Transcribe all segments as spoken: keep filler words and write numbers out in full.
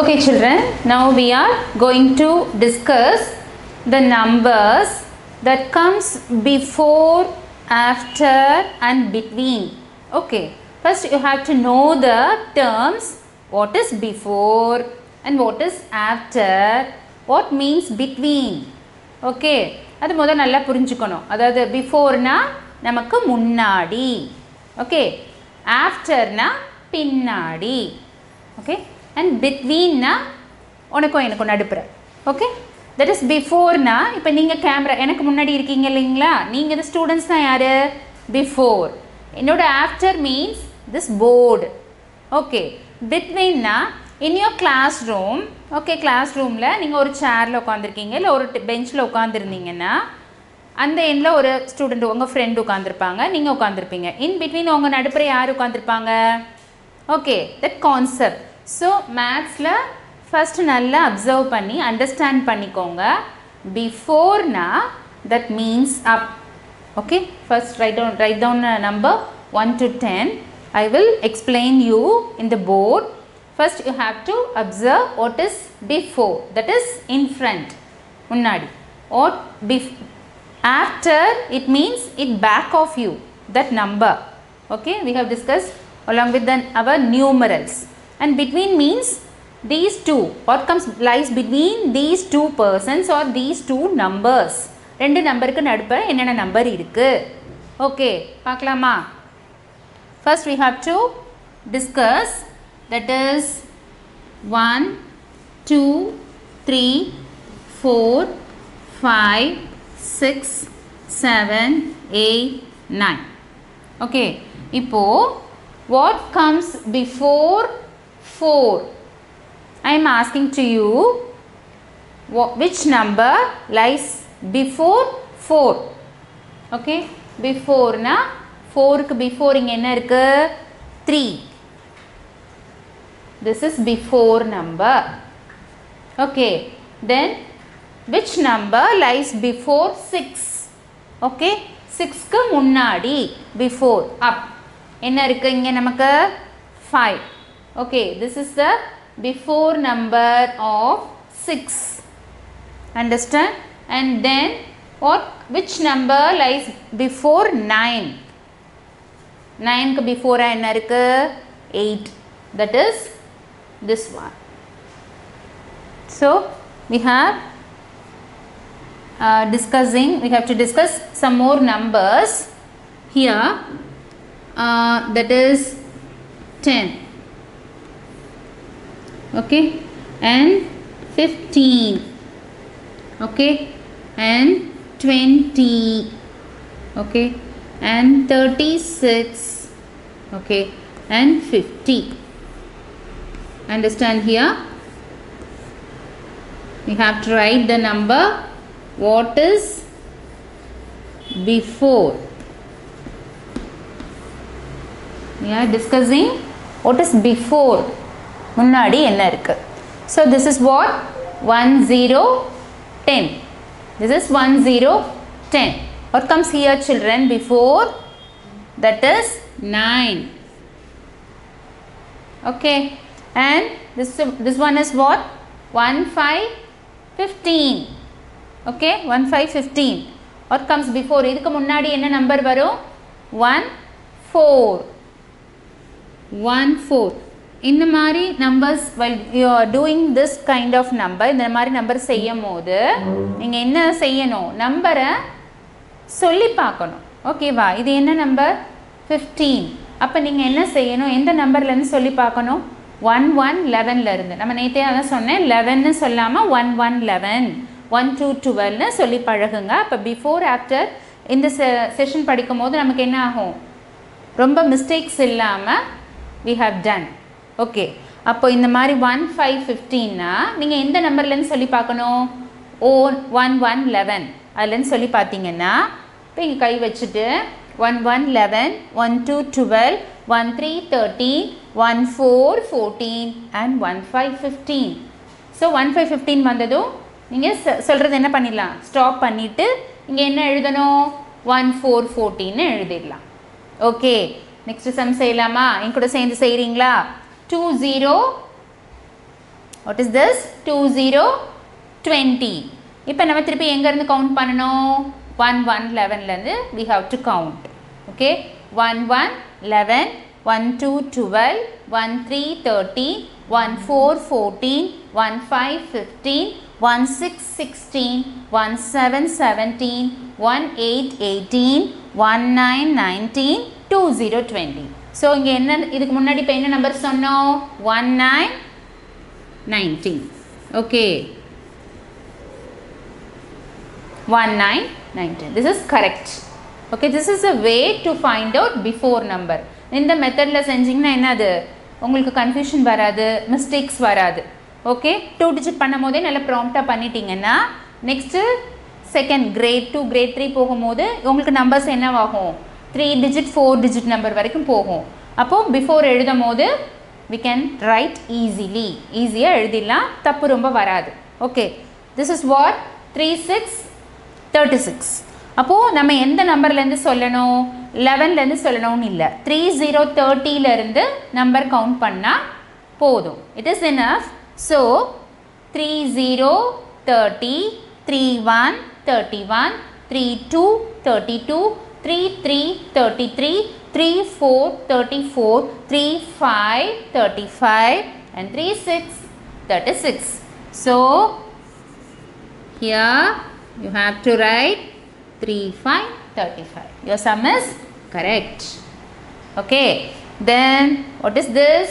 Okay children, now we are going to discuss the numbers that comes before, after and between. Okay, first you have to know the terms, what is before and what is after, what means between. Okay, adu modha nalla purinjikonum. Adhaadu before na namakku munnadi. Okay, after na pinnadi. Okay. And between na onakku enakku nadupra. Okay, that is before na ipo neenga camera enakku munnadi irkeenga illingla, neenga the students na yaru before, enoda after means this board. Okay, between na in your classroom. Okay, classroom la neenga oru chair la ukandirkeenga illa oru bench la ukandirninga na and the end la oru student unga friend ukandirpaanga, neenga ukandirpeenga, in between unga nadupra yaru ukandirpaanga. Okay, that concept. So maths la first nalla observe panni understand pannikonga. Before na that means up. Okay, first write down write down a number one to ten. I will explain you in the board. First you have to observe what is before, that is in front munnadi, or after it means it back of you, that number. Okay, we have discussed along with the, our numerals. And between means these two, what comes lies between these two persons or these two numbers. ரெண்டு நம்பருக்கு நடுப்புற என்னென்ன number இருக்கு? Okay, பார்க்கலாமா? First we have to discuss, that is one two three four five six seven eight nine. Okay, இப்போ what comes before four? I am asking to you, which number lies before four? Okay, before na four ku before inga enna irukku three. This is before number. Okay, then which number lies before six? Okay, six ku munnadi before up enna irukku inga namakku five. Okay, this is the before number of six. Understand? And then what? Which number lies before nine? nine before eight. That is this one. So we have uh, discussing. We have to discuss some more numbers here. Uh, that is ten. Okay, and fifteen. Okay, and twenty. Okay, and thirty-six. Okay, and fifty. Understand? Here we have to write the number what is before. We are discussing what is before munnadi enna irukku. So this is what one zero ten. This is one zero ten. What comes here children before? That is nine. Okay, and this this one is what? one five fifteen. Okay, one five fifteen. What comes before? Idukku munnadi enna number varum? one four. இந்த மாதிரி numbers you are doing this kind of number, இந்த மாதிரி number செய்யும் போது நீங்கள் என்ன செய்யணும்? நம்பரை சொல்லி பார்க்கணும். ஓகேவா? இது என்ன நம்பர்? ஃபிஃப்டீன். அப்போ நீங்கள் என்ன செய்யணும்? எந்த நம்பர்லேருந்து சொல்லி பார்க்கணும்? ஒன் ஒன் லெவன்லேருந்து. நம்ம நேற்றே அதான் சொன்னேன், லெவன்னு சொல்லாமல் one one eleven one two டுவெல்னு சொல்லி பழகுங்க. அப்போ பிஃபோர் ஆஃப்டர் இந்த செ செஷன் படிக்கும் போது நமக்கு என்ன ஆகும்? ரொம்ப மிஸ்டேக்ஸ் இல்லாமல் we have done. Okay, அப்போ இந்த மாதிரி ஒன் ஃபைவ் ஃபிஃப்டீன்னா நீங்கள் எந்த நம்பர்லேருந்து சொல்லி பார்க்கணும்? ஓ ஒன் ஒன் லெவன் அதுலேருந்து சொல்லி பார்த்தீங்கன்னா, இப்போ இங்கே கை வச்சுட்டு one one eleven one two twelve one three thirteen one four fourteen and one five fifteen. So one five fifteen வந்ததும் நீங்கள் சொ சொல்கிறது என்ன பண்ணிடலாம்? ஸ்டாப் பண்ணிவிட்டு இங்கே என்ன எழுதணும்? ஒன் ஃபோர் ஃபோர்டீன்னு எழுதிடலாம். ஓகே, நெக்ஸ்ட் சம் செய்யலாமா? என் கூட சேர்ந்து செய்கிறீங்களா? 20 What is this? two zero twenty. Now, we count one one eleven. We have to count. Okay. one one eleven, one two twelve, one three thirteen, one four fourteen, one five fifteen, one six sixteen, one seven seventeen, one eight eighteen, one nine nineteen, two zero twenty. So, again, the number is nineteen nineteen. Okay. nineteen nineteen. This is correct. Okay, this is a way to find out before number. In the method la senjingna enna adu ungalku confusion varadu, mistakes varadu. Okay, two digit pannumode nalla prompt ah panniteenga na next second grade two grade three pogumode ungalku numbers enna aagum, three digit four digit number varaikum pogum. Appo before ezhudumode we can write easily, easy ah ezhudilla, thappu romba varadu. Okay, this is what thirty-six thirty-six. அப்போ நம்ம எந்த நம்பர்ல இருந்து சொல்லணும், eleven ல இருந்து சொல்லணும் இல்ல, thirty thirty ல இருந்து நம்பர் கவுண்ட் பண்ணா போதும். It is enough. So thirty thirty, thirty-one thirty-one, thirty-two thirty-two, thirty-three thirty-three, thirty-four thirty-four, thirty-five thirty-five and thirty-six thirty-six. So here you have to write thirty-five thirty-five. Your sum is correct. Okay. Then what is this?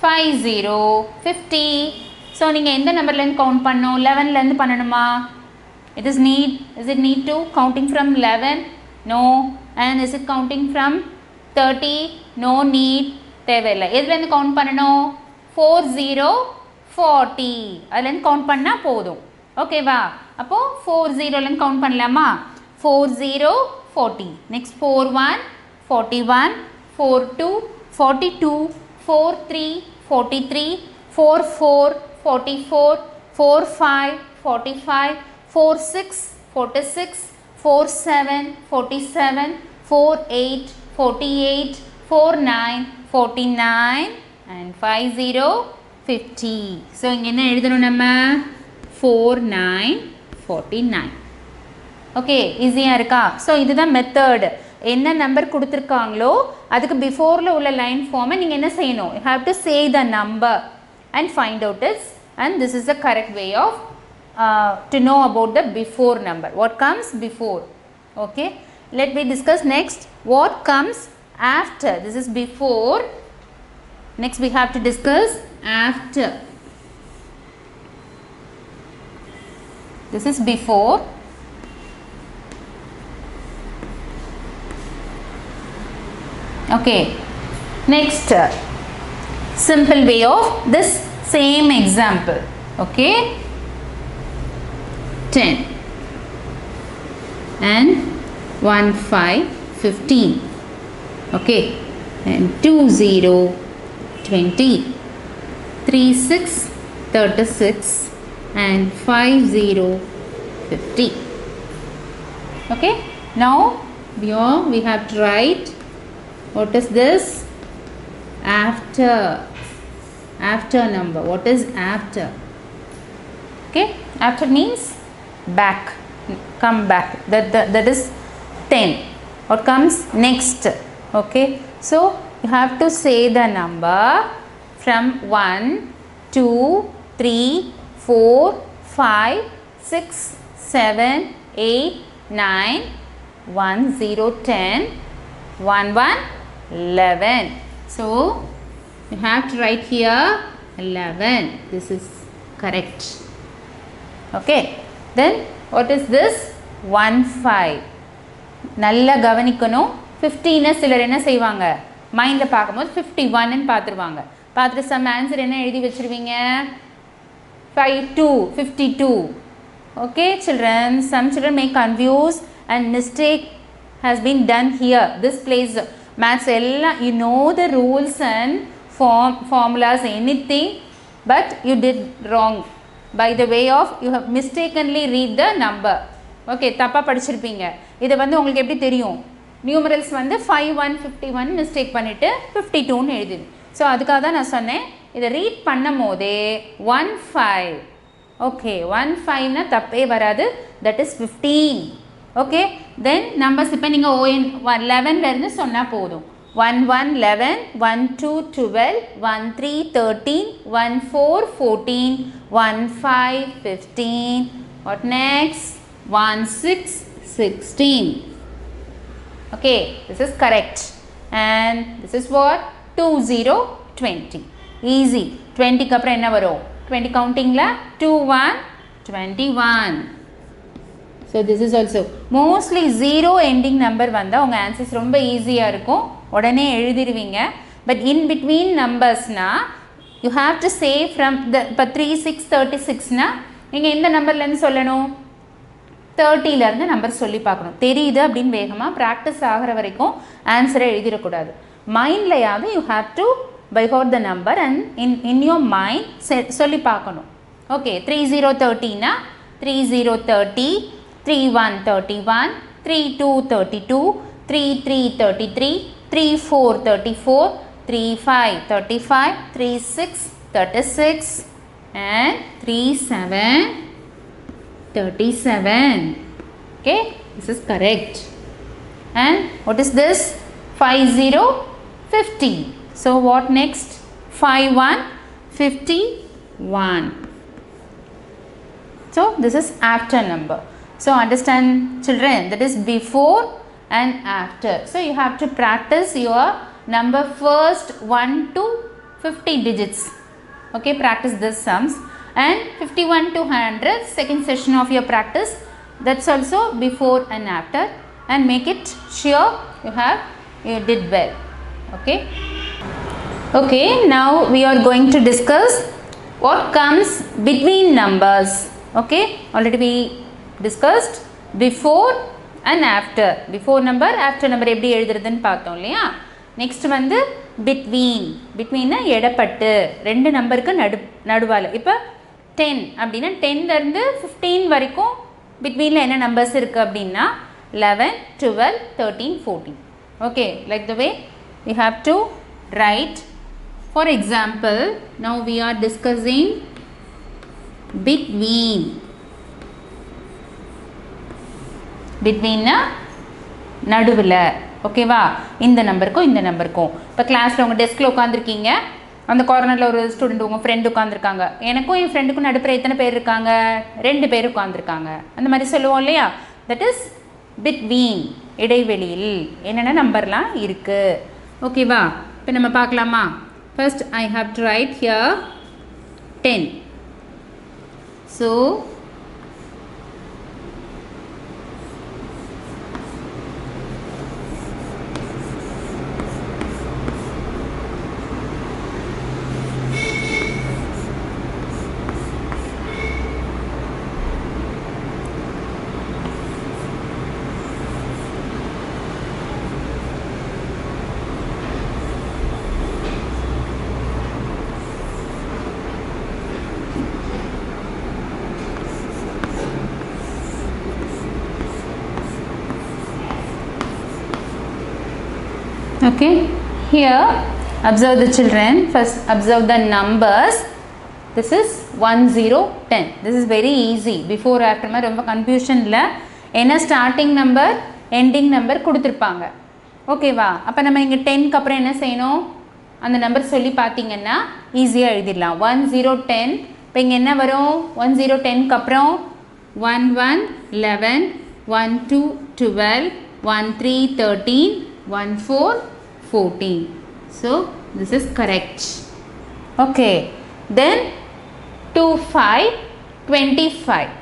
fifty fifty. So you number length count panno, eleven length pananuma. It is need. Is it need to counting from eleven? No. And is it counting from thirty? No need. Tevela. Is length count panano? forty forty. Adlen count panna podum. Okay va. Appo forty length count pannalama. four zero forty. Next four one forty-one, four two forty-two, four three forty-three, four four forty-four, four five forty-five, four six forty-six, four seven forty-seven, four eight forty-eight, four nine forty-nine and five zero fifty. So inge enna ezhudhanum nama four nine forty-nine. Okay, easy arka. So this is the method. Enna number kuduthirukangalo, adukku before la ulla line form ninga enna seiyano, you have to say the number and find out it. And this is the correct way of uh, to know about the before number, what comes before. Okay, let me discuss next what comes after. This is before. Next we have to discuss after. This is before. Okay, next uh, simple way of this same example. Okay, ten and one five fifteen. Okay, and two zero twenty, three six thirty-six and five zero fifty. Okay, now we all we have to write. What is this? After. After number. What is after? Okay. After means back. Come back. That, that, that is ten. What comes next? Okay. So, you have to say the number from one, two, three, four, five, six, seven, eight, nine, one, zero, ten, one, one, eleven. So you have to write here eleven. This is correct. Okay, then what is this? one five. Nalla gavanikano. fifteen is silar enna seivanga, mind la paakumbodhu fifty-one nu paathiruvanga, paathira sum answer enna ezhudhi vechiruvinga, fifty-two fifty-two. Okay children, some children may confuse and mistake has been done here. This place maths ella you know the rules and form formulas anything, but you did wrong by the way of you have mistakenly read the number. Okay, tappa padichirpinga. Idu vandu ungalku eppadi theriyum, numerals vandu fifty-one fifty-one mistake pannittu fifty-two nu ezhudhu. So adukada na sonne இதை read பண்ணும் போதே one five okay one ஃபைவ்னா தப்பே வராது. That is fifteen. Okay then numbers இப்போ நீங்கள் one one லெவன்லேருந்து சொன்னால் போதும். One one eleven, one two twelve, one three thirteen, one four fourteen, one five fifteen. What next? One six sixteen. Okay, this is correct. And this is what? Two zero twenty. Easy. Twenty ka pra enna varo? Twenty counting la? Two one twenty one. So this is also mostly zero ending number vanda. Unga answers romba easy ah irukum. Odane ezhudiruvinga. But in between numbers na you have to say from the but three six thirty six na. நீங்கள் எந்த நம்பர்லேருந்து சொல்லணும்? தேர்ட்டிலேருந்து number சொல்லி பார்க்கணும். தெரியுது அப்படின்னு வேகமாக practice ஆகிற வரைக்கும் ஆன்சரை எழுதிடக்கூடாது. மைண்ட்லையாவது you have to by heart the number and in in your mind செ சொல்லி பார்க்கணும். ஓகே த்ரீ ஜீரோ தேர்ட்டின்னா three zero thirty, three one thirty one, three two thirty two, three three thirty three, three four thirty four, three five thirty five, three six thirty six and three seven thirty-seven. Okay, this is correct. And what is this? Five zero fifty. So what next? Five one fifty-one. So this is after number. So understand children, that is before and after. So you have to practice your number first one to fifty digits. Okay, practice this sums, and fifty-one to one hundred second session of your practice, that's also before and after, and make it sure you have you did well. Okay. Okay, now we are going to discuss what comes between numbers. Okay, already we discussed before and after. Before number, after number எப்படி எழுதுறதுன்னு பார்த்தோம் இல்லையா? Next வந்து between. பிட்வீன்னா எடப்பட்டு ரெண்டு நம்பருக்கு நடு நடுவால். இப்போ ten அப்படின்னா டென்லேருந்து fifteen வரைக்கும் பிட்வீனில் என்ன நம்பர்ஸ் இருக்குது அப்படின்னா eleven, twelve, thirteen, fourteen. Okay, like the way we have to write. For example now we are discussing between. பிட்வீன்னா நடுவில். ஓகேவா? இந்த நம்பருக்கும் இந்த நம்பருக்கும் இப்போ கிளாஸில் உங்கள் டெஸ்கில் உட்காந்துருக்கீங்க. அந்த கார்னரில் ஒரு ஸ்டூடெண்ட் உங்கள் ஃப்ரெண்டு உட்காந்துருக்காங்க. எனக்கும் என் ஃப்ரெண்டுக்கும் நடுப்புற எத்தனை பேர் இருக்காங்க? ரெண்டு பேர் உட்காந்துருக்காங்க. அந்த மாதிரி சொல்லுவோம் இல்லையா? தட் இஸ் பிட்வீன், இடைவெளியில் என்னென்ன நம்பர்லாம் இருக்குது. ஓகேவா? இப்போ நம்ம பார்க்கலாமா? First I have to write here ten. So okay, here observe the children. First observe the numbers. This is one zero ten. This is very easy. Before after ma romba confusion la ena starting number ending number kuduthirpaanga. Okay va, appo nama inga ten ku apra enna seiyano and number solli pathinganna easy ah ezhudidalam. one zero ten appo inga enna varum? one zero ten ku apra one one eleven, one two twelve, one three thirteen, one four fourteen. So this is correct. Okay, then two five twenty-five.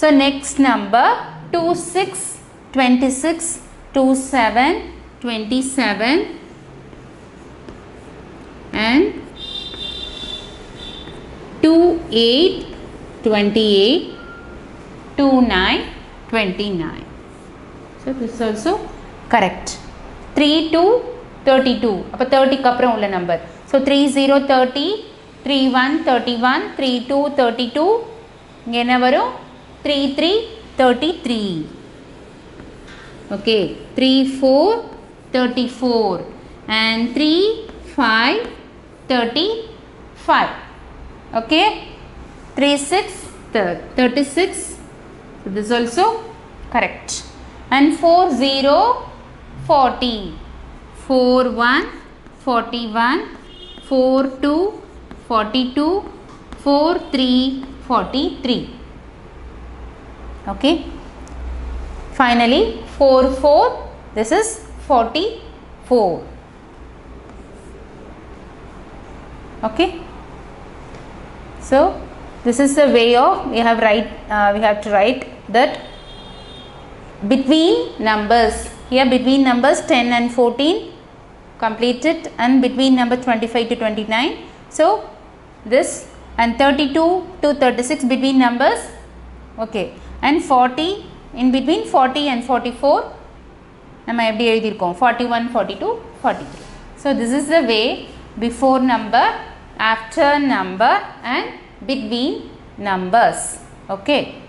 So next number two six twenty-six, two seven twenty-seven, and two eight twenty-eight, two nine twenty-nine. So this is also correct. three to thirty-two, அப்போ தேர்ட்டிக்கு அப்புறம் உள்ள number. So three zero thirty, three one thirty one, three two thirty two, இங்கே என்ன வரும்? Three three thirty three. Okay, three four thirty four, and three five thirty five. Okay, three six thirty-six, so this is also correct. And four zero forty, four one forty-one, four two forty-two, four three forty-three. Okay, finally four four, this is forty-four. Okay, so this is the way of we have write uh, we have to write that between numbers. Here between numbers ten and fourteen completed, and between number twenty-five to twenty-nine, so this, and thirty-two to thirty-six between numbers. Okay, and forty in between forty and forty-four, forty-one, forty-two, forty-three. So this is the way before number, after number and between numbers. Okay.